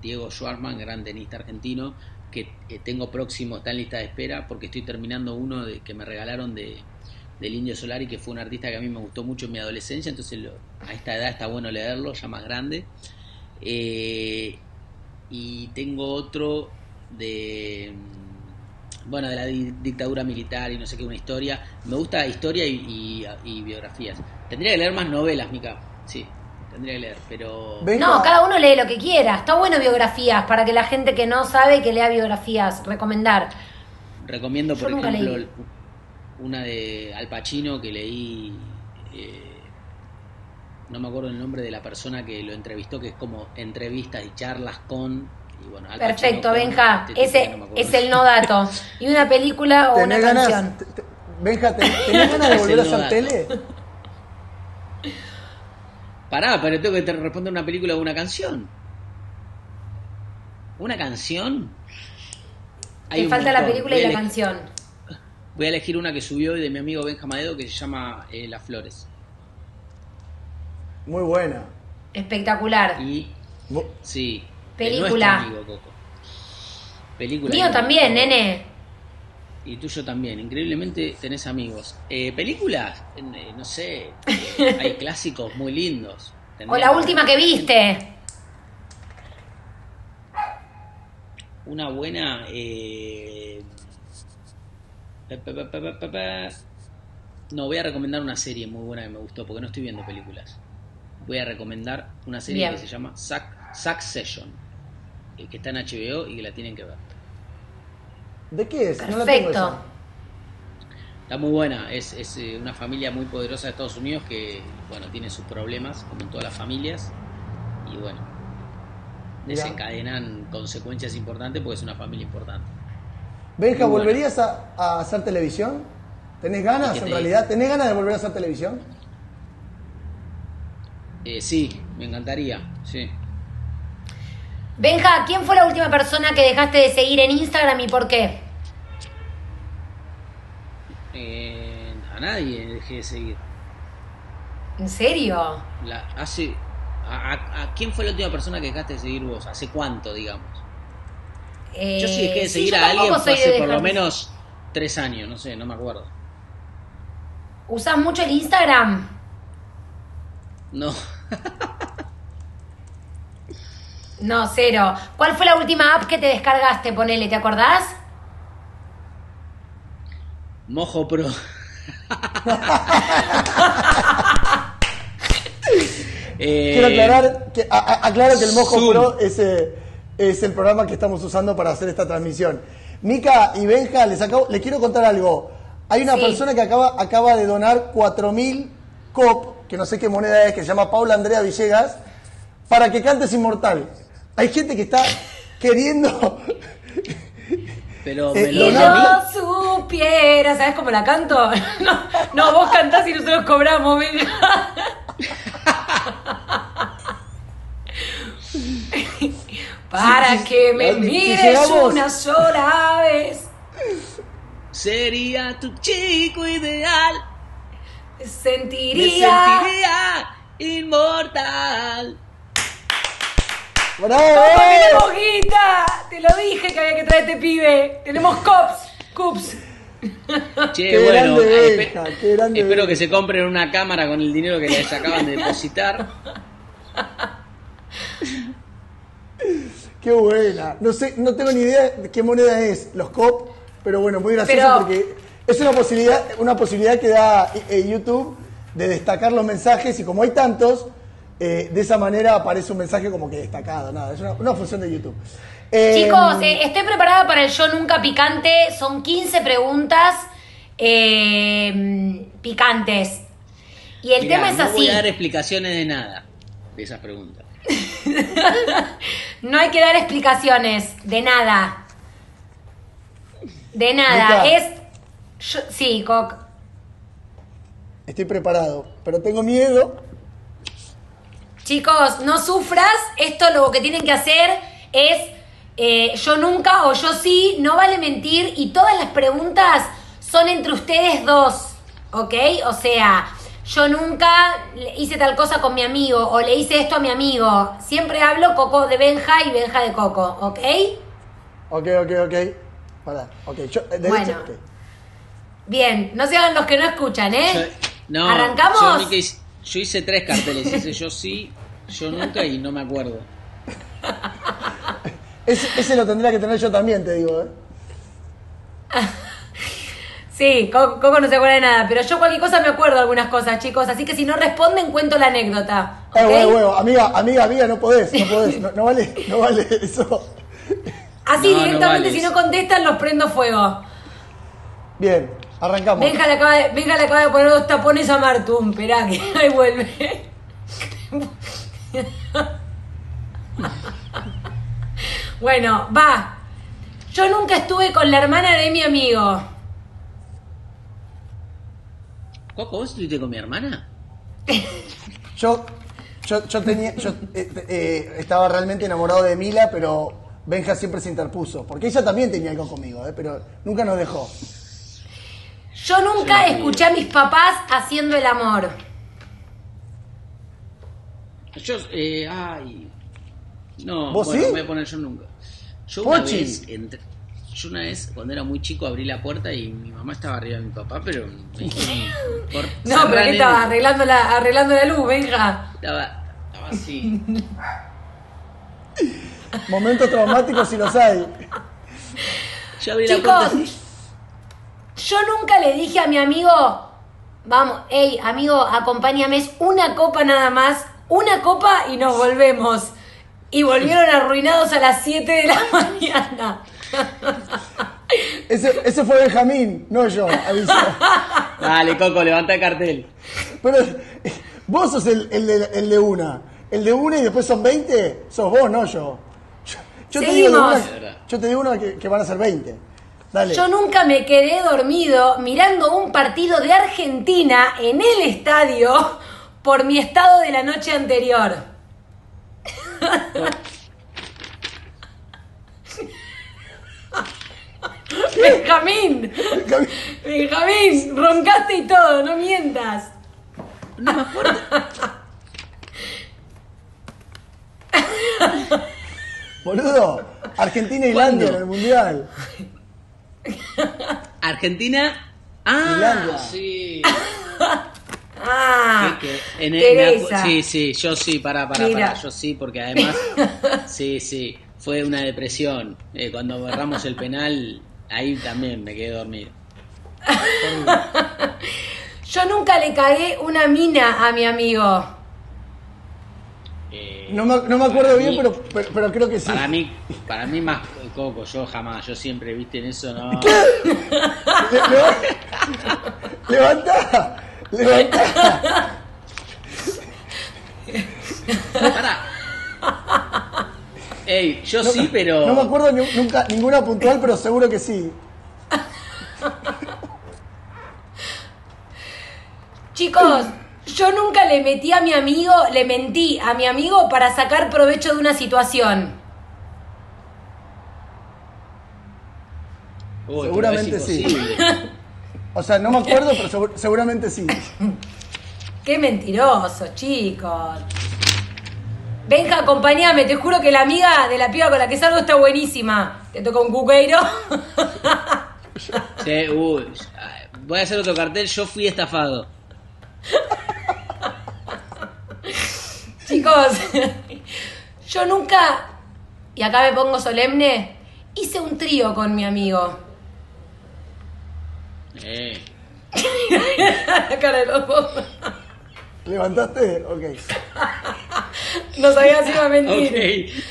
Diego Schwartzman, gran tenista argentino, que tengo próximo, está en lista de espera, porque estoy terminando uno que me regalaron del Indio Solari, que fue un artista que a mí me gustó mucho en mi adolescencia, entonces a esta edad está bueno leerlo, ya más grande. Y tengo otro de la dictadura militar y no sé qué, una historia. Me gusta historia y biografías. Tendría que leer más novelas, Mica. Sí, tendría que leer, pero... No, cada uno lee lo que quiera. Está bueno biografías, para que la gente que no sabe que lea biografías. Recomendar. Recomiendo, por ejemplo, una de Al Pacino que leí... no me acuerdo el nombre de la persona que lo entrevistó, que es como entrevistas y charlas con... Y bueno, perfecto, Pacino, Benja, es el no dato. Y una película o una canción. Benja, ¿tenés ganas de volver a hacer tele? Pará, pero tengo que te responder una película o una canción. ¿Una canción? Te falta la película y la canción. Voy a elegir una que subió de mi amigo Benjamadeo que se llama Las Flores. Muy buena. Espectacular. Sí. Película. Amigo, Coco. Película. Mío también, Coco. Nene. Y tuyo también. Increíblemente tenés amigos. Películas, no sé. Hay clásicos muy lindos. O la última que viste. Una buena. No, voy a recomendar una serie muy buena que me gustó porque no estoy viendo películas. Voy a recomendar una serie que se llama Succession, que está en HBO y que la tienen que ver. ¿De qué es? Perfecto. No la tengo esa. Está muy buena. Es una familia muy poderosa de Estados Unidos que, bueno, tiene sus problemas, como en todas las familias, y bueno, desencadenan consecuencias importantes porque es una familia importante. Benja, ¿volverías a hacer televisión? ¿Tenés ganas en realidad? ¿Tenés ganas de volver a hacer televisión? Sí, me encantaría, sí. Benja, ¿quién fue la última persona que dejaste de seguir en Instagram y por qué? A nadie dejé de seguir. ¿En serio? ¿Quién fue la última persona que dejaste de seguir vos? ¿Hace cuánto, digamos? Yo sí dejé de seguir a alguien hace por lo menos 3 años, no sé, no me acuerdo. ¿Usás mucho el Instagram? No. No, cero. ¿Cuál fue la última app que te descargaste? Ponele, ¿te acordás? Mojo Pro. Quiero aclarar que el Mojo Pro es es el programa que estamos usando para hacer esta transmisión. Mica y Benja, les quiero contar algo. Hay una persona que acaba de donar 4.000 cop, que no sé qué moneda es, que se llama Paula Andrea Villegas, para que cantes Inmortal. Hay gente que está queriendo... Pero me lo... no supiera, ¿sabes cómo la canto? No, no, vos cantás y nosotros cobramos, venga. Para que me mires una sola vez. Sería tu chico ideal. Me sentiría inmortal. ¡Bravo! ¡Tenemos guita! Te lo dije que había que traer este pibe. Tenemos cups. Che, qué bueno, grande, Benja, qué grande. Espero que se compren una cámara con el dinero que les acaban de depositar. Qué buena. No sé, no tengo ni idea de qué moneda es, los cop, pero bueno, muy gracioso, pero... porque es una posibilidad que da YouTube de destacar los mensajes, y como hay tantos, de esa manera aparece un mensaje como que destacado. Nada, es una función de YouTube. Chicos, estoy preparada para el Yo Nunca Picante. Son 15 preguntas picantes. Y el tema es así. No voy a dar explicaciones de nada de esas preguntas. No hay que dar explicaciones de nada. De nada. Mica, sí, Coco. Estoy preparado, pero tengo miedo. Chicos, no sufras. Esto lo que tienen que hacer es yo nunca o yo sí. No vale mentir. Y todas las preguntas son entre ustedes dos, ¿ok? O sea, yo nunca hice tal cosa con mi amigo, o le hice esto a mi amigo. Siempre hablo Coco de Benja y Benja de Coco, ¿ok? Ok. Pará, ok. Bueno. Bien, no se hagan los que no escuchan, ¿eh? No, ¿arrancamos? Yo hice 3 carteles, hice yo sí, yo nunca y no me acuerdo. Ese lo tendría que tener yo también, te digo, ¿eh? Sí, Coco no se acuerda de nada, pero yo cualquier cosa me acuerdo de algunas cosas, chicos. Así que si no responden, cuento la anécdota. ¿Okay? Huevo, amiga, no podés, no vale eso. Así directamente, no vale, si no contestan, los prendo fuego. Bien, arrancamos. Benja le acaba de poner 2 tapones a Martum, esperá que ahí vuelve. Bueno, va. Yo nunca estuve con la hermana de mi amigo. Coco, ¿vos estuviste con mi hermana? Yo estaba realmente enamorado de Mila, pero Benja siempre se interpuso, porque ella también tenía algo conmigo, pero nunca nos dejó. Yo nunca escuché a mis papás haciendo el amor. Me voy a poner yo nunca. Yo una vez, cuando era muy chico, abrí la puerta y mi mamá estaba arriba de mi papá, pero... No, pero que estaba arreglando la luz, Benja. Estaba así. Momentos traumáticos si los hay. Yo abrí la puerta. Yo nunca le dije a mi amigo, vamos, hey, amigo, acompáñame, es una copa nada más, una copa y nos volvemos. Y volvieron arruinados a las 7 de la mañana. Ese fue Benjamín, no yo, aviso. Dale, Coco, levanta el cartel. Pero vos sos el de una. El de una y después son 20, sos vos, no yo. Yo te digo una que van a ser 20. Dale. Yo nunca me quedé dormido mirando un partido de Argentina en el estadio por mi estado de la noche anterior. Benjamín, roncaste y todo, no mientas. No me acuerdo. Boludo, Argentina e Islandia en el mundial. Argentina, Islandia. Sí. Yo sí, porque además, sí, fue una depresión. Cuando agarramos el penal, ahí también me quedé dormido. Yo nunca le cagué una mina a mi amigo. No me acuerdo bien, pero creo que sí. Para mí más Coco, yo jamás, yo siempre, viste, en eso no. Levanta. Pará. Ey, yo no, sí, pero. No me acuerdo nunca ninguna puntual, pero seguro que sí. Chicos, yo nunca le metí a mi amigo, le mentí a mi amigo para sacar provecho de una situación. Uy, seguramente sí. O sea, no me acuerdo, pero seguramente sí. Qué mentiroso, chicos. Benja, acompáñame, te juro que la amiga de la piba con la que salgo está buenísima. Te toca un cuqueiro. Sí, voy a hacer otro cartel, yo fui estafado. Chicos, yo nunca, y acá me pongo solemne, hice un trío con mi amigo. La cara de los dos. ¿Levantaste? Ok. No sabía si iba a mentir. Ok,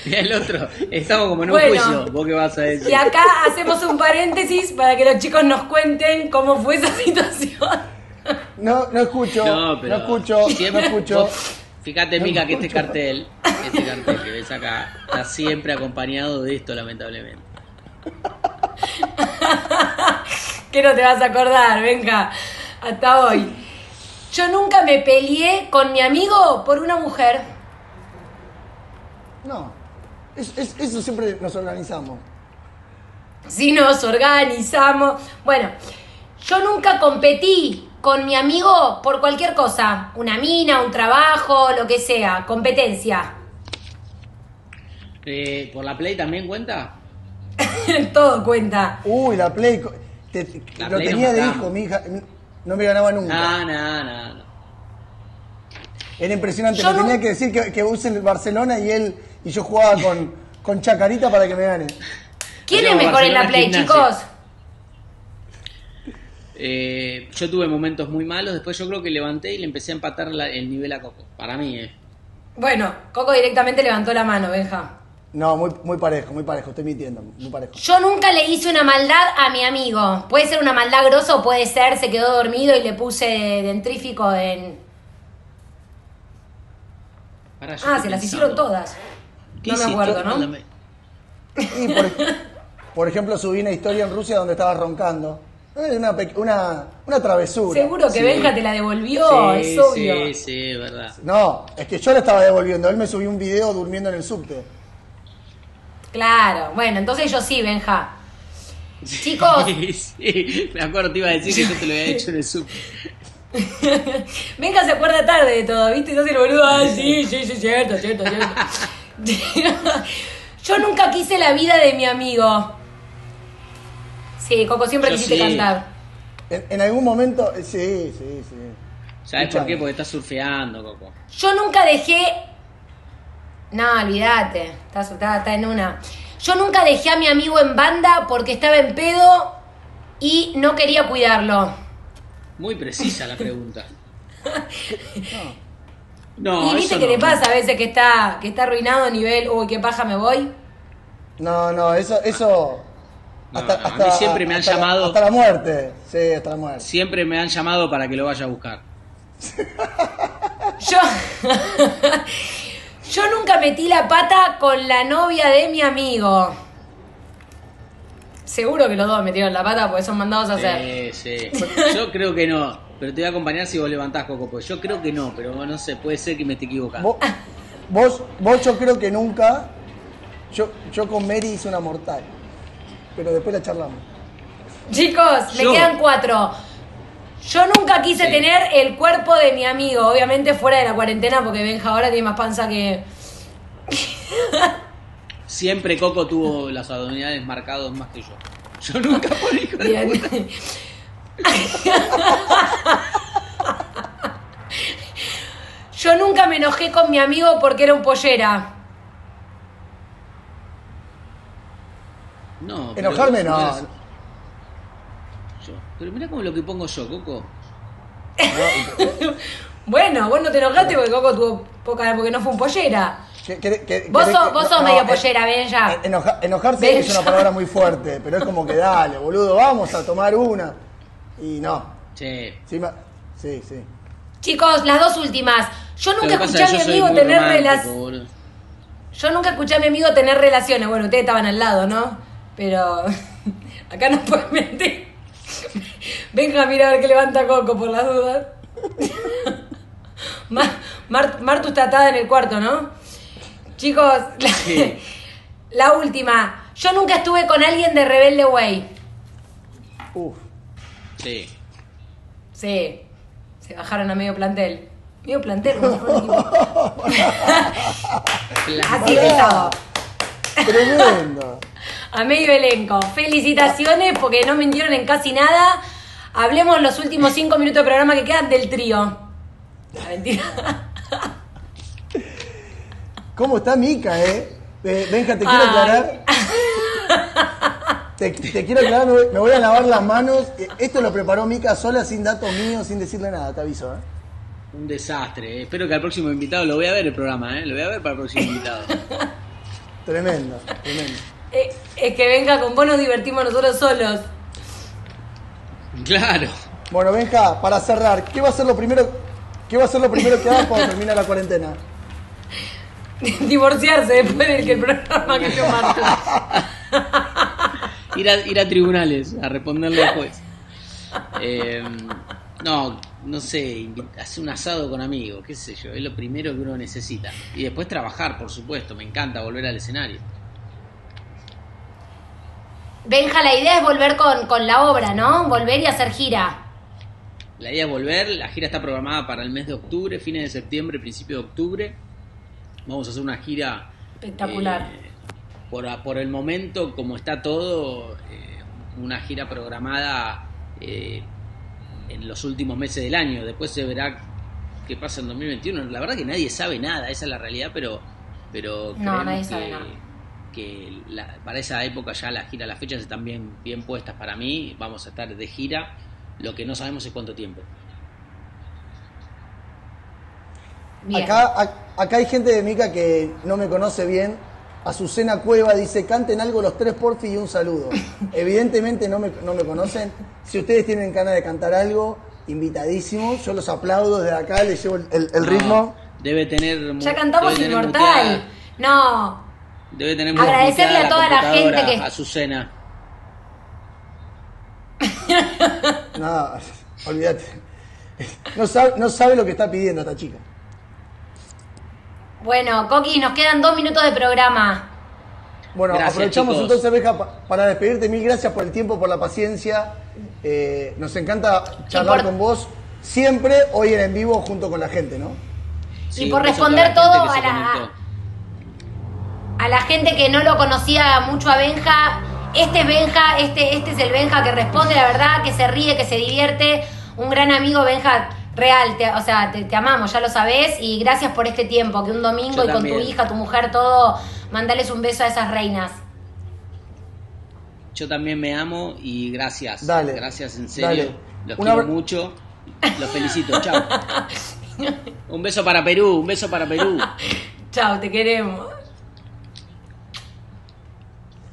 y el otro. Estamos como en un juicio. ¿Vos qué vas a decir? Y acá hacemos un paréntesis para que los chicos nos cuenten cómo fue esa situación. No escucho. Fíjate, Mica, que este cartel que ves acá está siempre acompañado de esto, lamentablemente. Que no te vas a acordar, venga, hasta hoy. Yo nunca me peleé con mi amigo por una mujer. No, eso siempre nos organizamos. Sí, nos organizamos. Bueno, yo nunca competí con mi amigo por cualquier cosa. Una mina, un trabajo, lo que sea. Competencia. ¿Por la Play también cuenta? Todo cuenta. Uy, la Play... lo tenía de hijo, mi hija... No me ganaba nunca. No. Era impresionante. Yo tenía que decir que usen el Barcelona y él y yo jugaba con Chacarita para que me gane. ¿Quién es mejor en la Play, gimnasia, chicos? Yo tuve momentos muy malos. Después yo creo que levanté y le empecé a empatar el nivel a Coco. Para mí, Bueno, Coco directamente levantó la mano, Benja. No, muy parejo, estoy mintiendo, muy parejo. Yo nunca le hice una maldad a mi amigo. Puede ser una maldad grosa o puede ser se quedó dormido y le puse dentrífico en... Pará, se las hicieron todas. No me acuerdo, ¿no? Y por ejemplo, subí una historia en Rusia donde estaba roncando. Una travesura. Seguro que Benja te la devolvió, es obvio. Sí, verdad. No, es que yo la estaba devolviendo. Él me subió un video durmiendo en el subte. Claro, bueno, entonces yo sí, Benja. Chicos. Sí, me acuerdo, te iba a decir que yo te lo había hecho en el super. Benja se acuerda tarde de todo, ¿viste? Entonces el boludo, sí, cierto. Yo nunca quise la vida de mi amigo. Sí, Coco, siempre quisiste cantar. En algún momento, sí. ¿Sabes por qué? Porque estás surfeando, Coco. Yo nunca dejé... No, olvídate, está en una. Yo nunca dejé a mi amigo en banda porque estaba en pedo y no quería cuidarlo. Muy precisa la pregunta. No. Y viste que te pasa a veces que está arruinado a nivel, uy, qué paja me voy. No, eso. A mí siempre me han llamado. Hasta la muerte. Sí, hasta la muerte. Siempre me han llamado para que lo vaya a buscar. Yo nunca metí la pata con la novia de mi amigo. Seguro que los dos metieron la pata porque son mandados a hacer. Sí. Yo creo que no. Pero te voy a acompañar si vos levantás, Coco. Pues yo creo que no, pero no sé. Puede ser que me esté equivocando. Vos yo creo que nunca. Yo con Mary hice una mortal. Pero después la charlamos. Chicos, me quedan 4. Yo nunca quise tener el cuerpo de mi amigo, obviamente fuera de la cuarentena, porque Benja ahora tiene más panza que... Siempre Coco tuvo las abdominales marcadas más que yo. Yo nunca por hijo de puta. Yo nunca me enojé con mi amigo porque era un pollera. No, enojarme no. Pero mirá como lo que pongo yo, Coco. Bueno, vos no te enojaste porque Coco tuvo poca... porque no fue un pollera. Vos sos medio pollera, Benja. Enojarse Benja. Es una palabra muy fuerte, pero es como que dale, boludo, vamos a tomar una. Y no. Sí. Sí, sí. Chicos, las dos últimas. Yo nunca escuché a mi amigo tener relaciones. Yo nunca escuché a mi amigo tener relaciones. Bueno, ustedes estaban al lado, ¿no? Pero acá no pueden mentir. Venga, mira a ver qué levanta Coco por las dudas. Martu está atada en el cuarto, ¿no? Chicos, sí. La última. Yo nunca estuve con alguien de Rebelde Way. Uf. Sí. Sí. Se bajaron a medio plantel. Medio plantel. Así que estaba. Tremendo. A medio elenco. Felicitaciones porque no mintieron en casi nada. Hablemos los últimos 5 minutos de programa que quedan del trío. La mentira. ¿Cómo está Mica, eh? Benja, te quiero aclarar. Te quiero aclarar, me voy a lavar las manos. Esto lo preparó Mica sola, sin datos míos, sin decirle nada, te aviso, ¿eh? Un desastre. Espero que al próximo invitado lo voy a ver el programa, ¿eh? Lo voy a ver para el próximo invitado. Tremendo, tremendo. Es que Benja, con vos nos divertimos nosotros solos. Claro. Bueno, Benja, para cerrar, ¿qué va a ser lo primero que hagas cuando termine la cuarentena? Divorciarse después del que el programa que yo marco. Ir a tribunales a responderle al juez. No sé, hacer un asado con amigos, qué sé yo, es lo primero que uno necesita. Y después trabajar, por supuesto, me encanta volver al escenario. Benja, la idea es volver con la obra, ¿no? Volver y hacer gira. La idea es volver, la gira está programada para el mes de octubre, fines de septiembre, principio de octubre. Vamos a hacer una gira... espectacular. Por el momento, como está todo, una gira programada en los últimos meses del año. Después se verá qué pasa en 2021. La verdad que nadie sabe nada, esa es la realidad, pero no, nadie sabe nada. Que para esa época ya las fechas están bien puestas para mí. Vamos a estar de gira. Lo que no sabemos es cuánto tiempo. Acá hay gente de Mica que no me conoce bien. Azucena Cueva dice: canten algo los tres porfi y un saludo. Evidentemente no me conocen. Si ustedes tienen ganas de cantar algo, invitadísimos. Yo los aplaudo desde acá, les llevo el ritmo. Debe tener... ya cantamos Inmortal. No... debe tener... agradecerle a toda la gente que... Azucena. No, olvídate. No sabe lo que está pidiendo esta chica. Bueno, Coqui, nos quedan 2 minutos de programa. Bueno, gracias, aprovechamos, chicos. Entonces, Benja, para despedirte. Mil gracias por el tiempo, por la paciencia. Nos encanta charlar con vos. Siempre, hoy en vivo, junto con la gente, ¿no? Sí, y por responder todo a la... a la gente que no lo conocía mucho a Benja, este es el Benja que responde la verdad, que se ríe, que se divierte. Un gran amigo, Benja, real, te amamos, ya lo sabés. Y gracias por este tiempo, que un domingo y con tu hija, tu mujer, todo, mandales un beso a esas reinas. Yo también me amo y gracias. Dale, gracias, en serio. Dale. Los quiero mucho, los felicito, chao. Un beso para Perú, un beso para Perú. Chao, te queremos.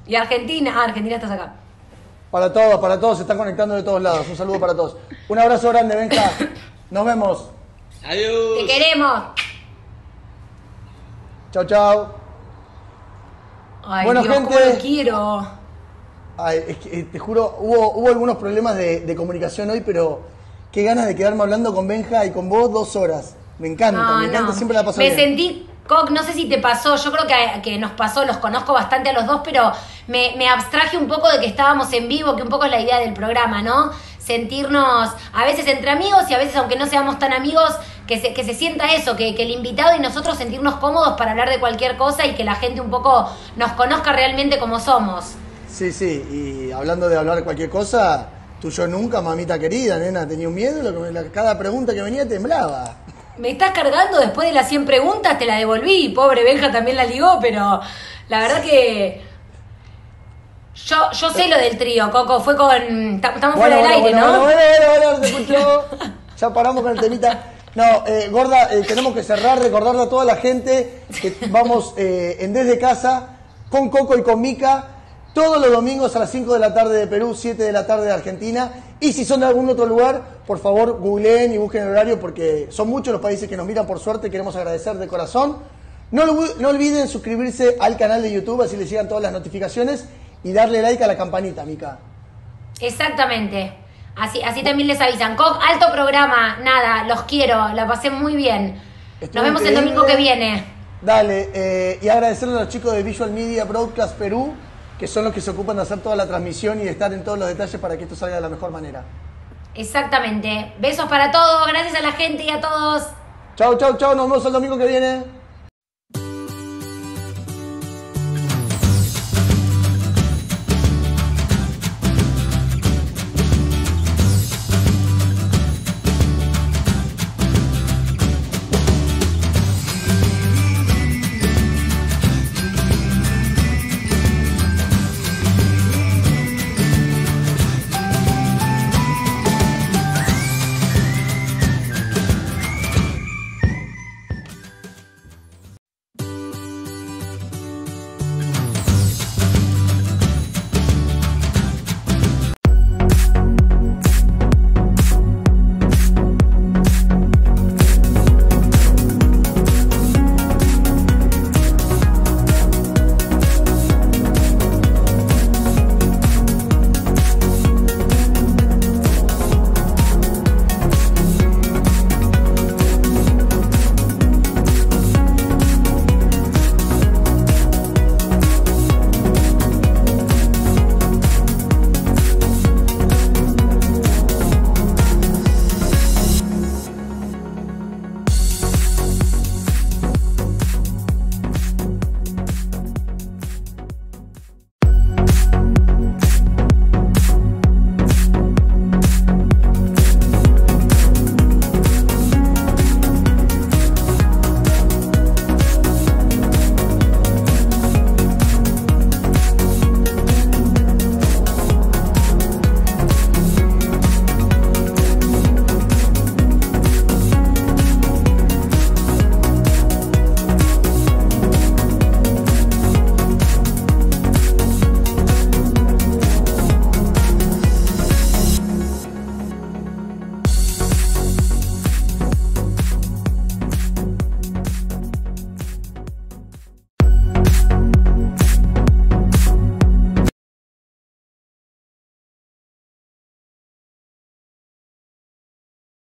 Y Argentina estás acá. Para todos, se están conectando de todos lados. Un saludo para todos. Un abrazo grande, Benja. Nos vemos. Adiós. Te queremos. Chau, chau. Ay, bueno, Dios, gente, ¿cómo lo quiero? Ay, es que, te juro, hubo algunos problemas de comunicación hoy, pero qué ganas de quedarme hablando con Benja y con vos 2 horas. Me encanta, siempre la paso bien. Me sentí... Coq, no sé si te pasó, yo creo que nos pasó, los conozco bastante a los dos, pero me abstraje un poco de que estábamos en vivo, que un poco es la idea del programa, ¿no? Sentirnos a veces entre amigos y a veces, aunque no seamos tan amigos, que se sienta eso, que el invitado y nosotros sentirnos cómodos para hablar de cualquier cosa y que la gente un poco nos conozca realmente como somos. Sí, sí, y hablando de hablar de cualquier cosa, tú yo nunca, mamita querida, nena, tenía un miedo, cada pregunta que venía temblaba. Me estás cargando después de las 100 preguntas, te la devolví. Pobre Benja también la ligó, pero la verdad que... Yo sé lo del trío, Coco. Fue con... Estamos fuera del aire, ¿no? Bueno, se escuchó. Ya paramos con el temita. No, Gorda, tenemos que cerrar, recordarle a toda la gente que vamos en Desde Casa con Coco y con Mica todos los domingos a las 5 de la tarde de Perú, 7 de la tarde de Argentina. Y si son de algún otro lugar, por favor, googleen y busquen el horario porque son muchos los países que nos miran, por suerte. Queremos agradecer de corazón. No olviden suscribirse al canal de YouTube, así les llegan todas las notificaciones. Y darle like a la campanita, Mica. Exactamente. Así también les avisan. Coc, alto programa. Nada, los quiero. La pasé muy bien. Estuvo Nos vemos increíble. El domingo que viene. Dale. Y agradecerle a los chicos de Visual Media Broadcast Perú, que son los que se ocupan de hacer toda la transmisión y de estar en todos los detalles para que esto salga de la mejor manera. Exactamente. Besos para todos. Gracias a la gente y a todos. Chau, chau, chau. Nos vemos el domingo que viene.